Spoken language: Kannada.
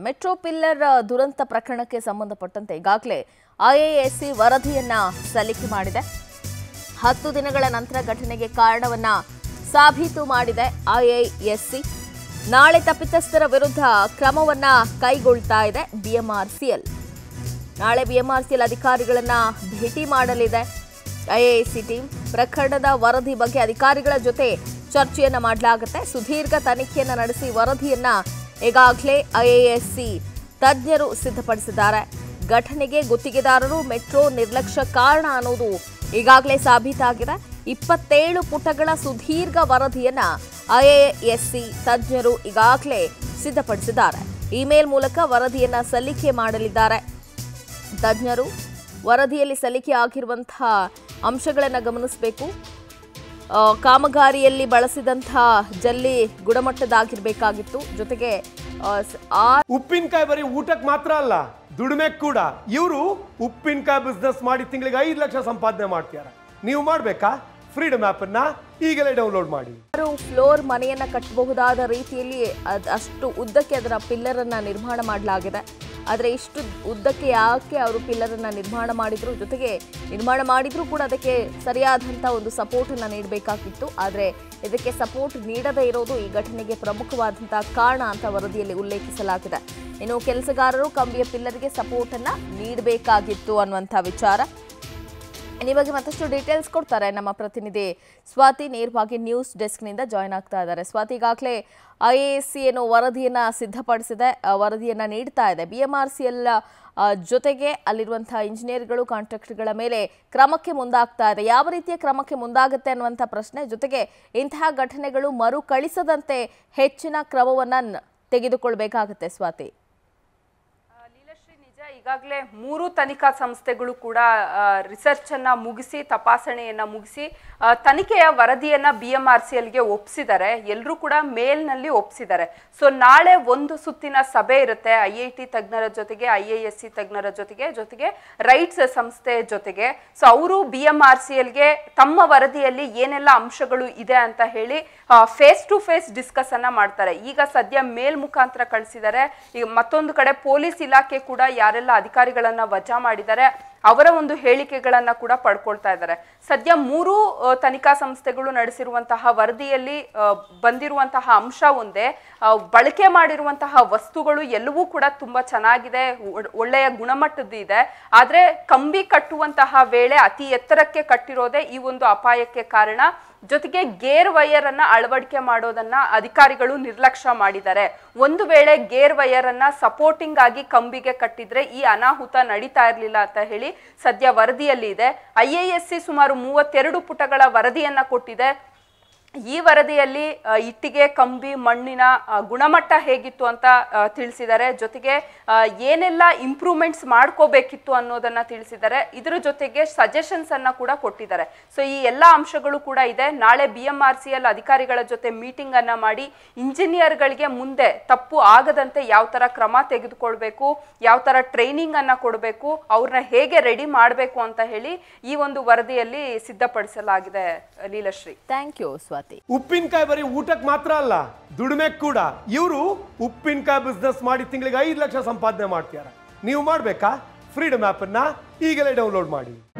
मेट्रो पिल्लर दुरंत प्रकरण के संबंधपट्टंते ईगागले IASC वरदियन्न सल्लिके माडिदे 10 दिनಗಳ ನಂತರ ಘಟನೆಗೆ ಕಾರಣವನ್ನ ಸಾಬೀತು ಮಾಡಿದೆ IASC ನಾಳೆ ತಪ್ಪಿತಸ್ಥರ ವಿರುದ್ಧ ಕ್ರಮವನ್ನ ಕೈಗೊಳ್ಳತಾ ಇದೆ BMRCL ನಾಳೆ BMRCL ಅಧಿಕಾರಿಗಳನ್ನ ಭೇಟಿ ಮಾಡಲಿದೆ IASC ಟೀಮ್ ಪ್ರಕರಣದ ವರದಿ ಬಗ್ಗೆ ಅಧಿಕಾರಿಗಳ ಜೊತೆ ಚರ್ಚೆಯನ್ನ ಮಾಡಲಾಗುತ್ತೆ ಸುದೀರ್ಘ ತನಿಖೆಯನ್ನ ನಡೆಸಿ ವರದಿಯನ್ನ ಈಗಾಗಲೇ IASC ತಜ್ಞರು ಸಿದ್ಧಪಡಿಸಿದ್ದಾರೆ ಘಟನೆಗೆ ಗುತ್ತಿಗೆದಾರರು ಮೆಟ್ರೋ ನಿರ್ಲಕ್ಷ್ಯ ಕಾರಣ ಅನ್ನೋದು ಈಗಾಗಲೇ ಸಾಬೀತಾಗಿದೆ 27 ಪುಟಗಳ ಸುದೀರ್ಘ ವರದಿಯನ್ನ IASC ತಜ್ಞರು ಈಗಾಗಲೇ ಸಿದ್ಧಪಡಿಸಿದ್ದಾರೆ ಇಮೇಲ್ ಮೂಲಕ ವರದಿಯನ್ನ ಸಲ್ಲಿಕೆ ಮಾಡಲಿದ್ದಾರೆ ತಜ್ಞರು ವರದಿಯಲ್ಲಿ ಸಲ್ಲಿಕೆ ಆಗಿರುವಂತ ಅಂಶಗಳನ್ನು ಗಮನಿಸಬೇಕು ಕಾಮಗಾರಿಯಲ್ಲಿ ಬಳಸಿದಂತ ಜಲ್ಲಿ ಗುಣಮಟ್ಟದಾಗಿರಬೇಕಾಗಿತ್ತು ಜೊತೆಗೆ ಉಪ್ಪಿನಕಾಯಿ ಬರಿ ಊಟಕ್ಕೆ ಮಾತ್ರ ಅಲ್ಲ ದುಡಿಮೆಕ್ಕೆ ಕೂಡ ಇವರು ಉಪ್ಪಿನಕಾಯಿ ಬಿಸಿನೆಸ್ ಮಾಡಿ ತಿಂಗಳಿಗೆ 5 ಲಕ್ಷ ಸಂಪಾದನೆ ಮಾಡ್ತಿದ್ದಾರೆ ನೀವು ಮಾಡಬೇಕಾ ಫ್ರೀಡಮ್ ಆಪ್ ಅನ್ನು ಈಗಲೇ ಡೌನ್ಲೋಡ್ ಮಾಡಿ ಫ್ಲೋರ್ ಮನೆಯನ್ನ ಕಟ್ಟಬಹುದಾದ ರೀತಿಯಲ್ಲಿ ಅಷ್ಟು ಉದ್ದಕ್ಕೆ ಅದರ ಪಿಲ್ಲರ್ ಅನ್ನು ನಿರ್ಮಾಣ ಮಾಡಲಾಗಿದೆ ಆದರೆ ಇಷ್ಟು ಉದ್ದಕ್ಕೆ ಯಾಕೆ ಅವರು ಪಿಲ್ಲರ್ ಅನ್ನು ನಿರ್ಮಾಣ ಮಾಡಿದ್ರು ಕೂಡ ಅದಕ್ಕೆ ಸರಿಯಾದಂತ ಒಂದು ಸಪೋರ್ಟ್ ಅನ್ನು ನೀಡಬೇಕಾಗಿತ್ತು ಆದರೆ ಇದಕ್ಕೆ ಸಪೋರ್ಟ್ ನೀಡದೇ ಇರೋದು ಈ ಘಟನೆಗೆ ಪ್ರಮುಖವಾದಂತ ಕಾರಣ ಅಂತ ವರದಿಯಲ್ಲಿ ಉಲ್ಲೇಖಿಸಲಾಗಿದೆ ಇನ್ನು ಕೆಲಸಗಾರರು ಕಂಬಿಯ ಪಿಲ್ಲರ್ಗೆ ಸಪೋರ್ಟ್ ಅನ್ನು ನೀಡಬೇಕಾಗಿತ್ತು ಅನ್ನುವಂತ ವಿಚಾರ ಈ ಬಗ್ಗೆ ಮತ್ತಷ್ಟು ಡೀಟೇಲ್ಸ್ ಕೊಡ್ತಾರೆ ನಮ್ಮ ಪ್ರತಿನಿಧಿ ಸ್ವಾತಿ ನೇರವಾಗಿ ನ್ಯೂಸ್ ಡೆಸ್ಕ್ ನಿಂದ ಜಾಯಿನ್ ಆಗ್ತಾ ಇದ್ದಾರೆ ಸ್ವಾತಿ ಈಗಾಗಲೇ IASC ಏನು ವರದಿಯನ್ನ ಸಿದ್ಧಪಡಿಸಿದೆ ವರದಿಯನ್ನ ನೀಡ್ತಾ ಇದೆ BMRCL ಜೊತೆಗೆ ಅಲ್ಲಿರುವಂತ ಇಂಜಿನಿಯರ್ಗಳು ಕಾಂಟ್ರಾಕ್ಟರ್ಗಳ ಮೇಲೆ ಕ್ರಮಕ್ಕೆ ಮುಂದಾಗ್ತಾ ಇದೆ ಯಾವ ರೀತಿಯ ಕ್ರಮಕ್ಕೆ ಮುಂದಾಗುತ್ತೆ ಅನ್ನುವಂತ ಪ್ರಶ್ನೆ ಜೊತೆಗೆ ಇಂತಹ ಘಟನೆಗಳು ಮರುಕಳಿಸದಂತೆ ಹೆಚ್ಚಿನ ಕ್ರಮವನ್ನ ತೆಗೆದುಕೊಳ್ಳಬೇಕಾಗುತ್ತೆ ಸ್ವಾತಿ ಈಗಾಗಲೇ ಮೂರು ತನಿಕಾ ಸಂಸ್ಥೆಗಳು ಕೂಡ ರಿಸರ್ಚ್ ಅನ್ನ ಮುಗಿಸಿ ತಪಾಸಣೆಯನ್ನ ಮುಗಿಸಿ ತನಿಖೆಯ ವರದಿಯನ್ನ BMRCL ಗೆ ಒಪ್ಪಿಸಿದ್ದಾರೆ ಎಲ್ಲರೂ ಕೂಡ ಮೇಲ್ನಲ್ಲಿ ಒಪ್ಪಿಸಿದ್ದಾರೆ ಸೊ ನಾಳೆ ಒಂದು ಸುತ್ತಿನ ಸಭೆ ಇರುತ್ತೆ IIT ತಜ್ಞರ ಜೊತೆಗೆ IASC ತಜ್ಞರ ಜೊತೆಗೆ ರೈಟ್ಸ್ ಸಂಸ್ಥೆ ಜೊತೆಗೆ ಸೊ ಅವರು BMRCL ಗೆ ತಮ್ಮ ವರದಿಯಲ್ಲಿ ಏನೆಲ್ಲ ಅಂಶಗಳು ಇದೆ ಅಂತ ಹೇಳಿ ಫೇಸ್ ಟು ಫೇಸ್ ಡಿಸ್ಕಸ್ ಅನ್ನ ಮಾಡ್ತಾರೆ ಈಗ ಸದ್ಯ ಮೇಲ್ ಮುಖಾಂತರ ಕಳಿಸಿದ್ದಾರೆ ಈಗ ಮತ್ತೊಂದು ಕಡೆ ಪೊಲೀಸ್ ಇಲಾಖೆ ಕೂಡ ಯಾರೆಲ್ಲ ಅಧಿಕಾರಿಗಳನ್ನ ವಜಾ ಮಾಡಿದ್ದಾರೆ ಅವರ ಒಂದು ಹೇಳಿಕೆಗಳನ್ನ ಕೂಡ ಪಡ್ಕೊಳ್ತಾ ಇದ್ದಾರೆ ಸದ್ಯ ಮೂರು ತನಿಕಾ ಸಂಸ್ಥೆಗಳು ನಡೆಸಿರುವಂತಹ ವರದಿಯಲ್ಲಿ ಬಂದಿರುವಂತಹ ಅಂಶ ಒಂದೇ ಬಳಕೆ ಮಾಡಿರುವಂತಹ ವಸ್ತುಗಳು ಎಲ್ಲವೂ ಕೂಡ ತುಂಬಾ ಚೆನ್ನಾಗಿದೆ ಒಳ್ಳೆಯ ಗುಣಮಟ್ಟದ್ದು ಇದೆ ಆದ್ರೆ ಕಂಬಿ ಕಟ್ಟುವಂತಹ ವೇಳೆ ಅತಿ ಎತ್ತರಕ್ಕೆ ಕಟ್ಟಿರೋದೇ ಈ ಒಂದು ಅಪಾಯಕ್ಕೆ ಕಾರಣ ಜೊತೆಗೆ ಗೇರ್ ವೈರ್ ಅನ್ನ ಅಳವಡಿಕೆ ಮಾಡೋದನ್ನ ಅಧಿಕಾರಿಗಳು ನಿರ್ಲಕ್ಷ್ಯ ಮಾಡಿದ್ದಾರೆ ಒಂದು ವೇಳೆ ಗೇರ್ ವೈರ್ ಅನ್ನ ಸಪೋರ್ಟಿಂಗ್ ಆಗಿ ಕಂಬಿಗೆ ಕಟ್ಟಿದ್ರೆ ಈ ಅನಾಹುತ ನಡೀತಾ ಇರಲಿಲ್ಲ ಅಂತ ಹೇಳಿ ಸದ್ಯ ವರದಿಯಲ್ಲಿ ಇದೆ IASC ಸುಮಾರು 32 ಪುಟಗಳ ವರದಿಯನ್ನ ಕೊಟ್ಟಿದೆ ಈ ವರದಿಯಲ್ಲಿ ಇಟ್ಟಿಗೆ ಕಂಬಿ ಮಣ್ಣಿನ ಗುಣಮಟ್ಟ ಹೇಗಿತ್ತು ಅಂತ ತಿಳಿಸಿದ್ದಾರೆ ಜೊತೆಗೆ ಏನೆಲ್ಲ ಇಂಪ್ರೂವ್ಮೆಂಟ್ಸ್ ಮಾಡ್ಕೋಬೇಕಿತ್ತು ಅನ್ನೋದನ್ನ ತಿಳಿಸಿದ್ದಾರೆ ಇದರ ಜೊತೆಗೆ ಸಜೆಷನ್ಸ್ ಅನ್ನ ಕೂಡ ಕೊಟ್ಟಿದ್ದಾರೆ ಸೊ ಈ ಎಲ್ಲ ಅಂಶಗಳು ಕೂಡ ಇದೆ ನಾಳೆ BMRCL ಅಧಿಕಾರಿಗಳ ಜೊತೆ ಮೀಟಿಂಗ್ ಅನ್ನ ಮಾಡಿ ಇಂಜಿನಿಯರ್ಗಳಿಗೆ ಮುಂದೆ ತಪ್ಪು ಆಗದಂತೆ ಯಾವ ತರ ಕ್ರಮ ತೆಗೆದುಕೊಳ್ಬೇಕು ಯಾವ ತರ ಟ್ರೈನಿಂಗ್ ಅನ್ನ ಕೊಡಬೇಕು ಅವ್ರನ್ನ ಹೇಗೆ ರೆಡಿ ಮಾಡಬೇಕು ಅಂತ ಹೇಳಿ ಈ ಒಂದು ವರದಿಯಲ್ಲಿ ಸಿದ್ಧಪಡಿಸಲಾಗಿದೆ ಲೀಲಾಶ್ರೀ ಥ್ಯಾಂಕ್ ಯು ಉಪ್ಪಿನಕಾಯಿ ಬರೀ ಊಟಕ್ಕೆ ಮಾತ್ರ ಅಲ್ಲ ದುಡಿಮೆಗೆ ಕೂಡ ಇವರು ಉಪ್ಪಿನಕಾಯಿ ಬಿಸ್ನೆಸ್ ಮಾಡಿ ತಿಂಗಳಿಗೆ 5 ಲಕ್ಷ ಸಂಪಾದನೆ ಮಾಡ್ತಿದ್ದಾರೆ ನೀವು ಮಾಡಬೇಕಾ ಫ್ರೀಡಮ್ ಆಪ್ ಅನ್ನು ಈಗಲೇ ಡೌನ್ಲೋಡ್ ಮಾಡಿ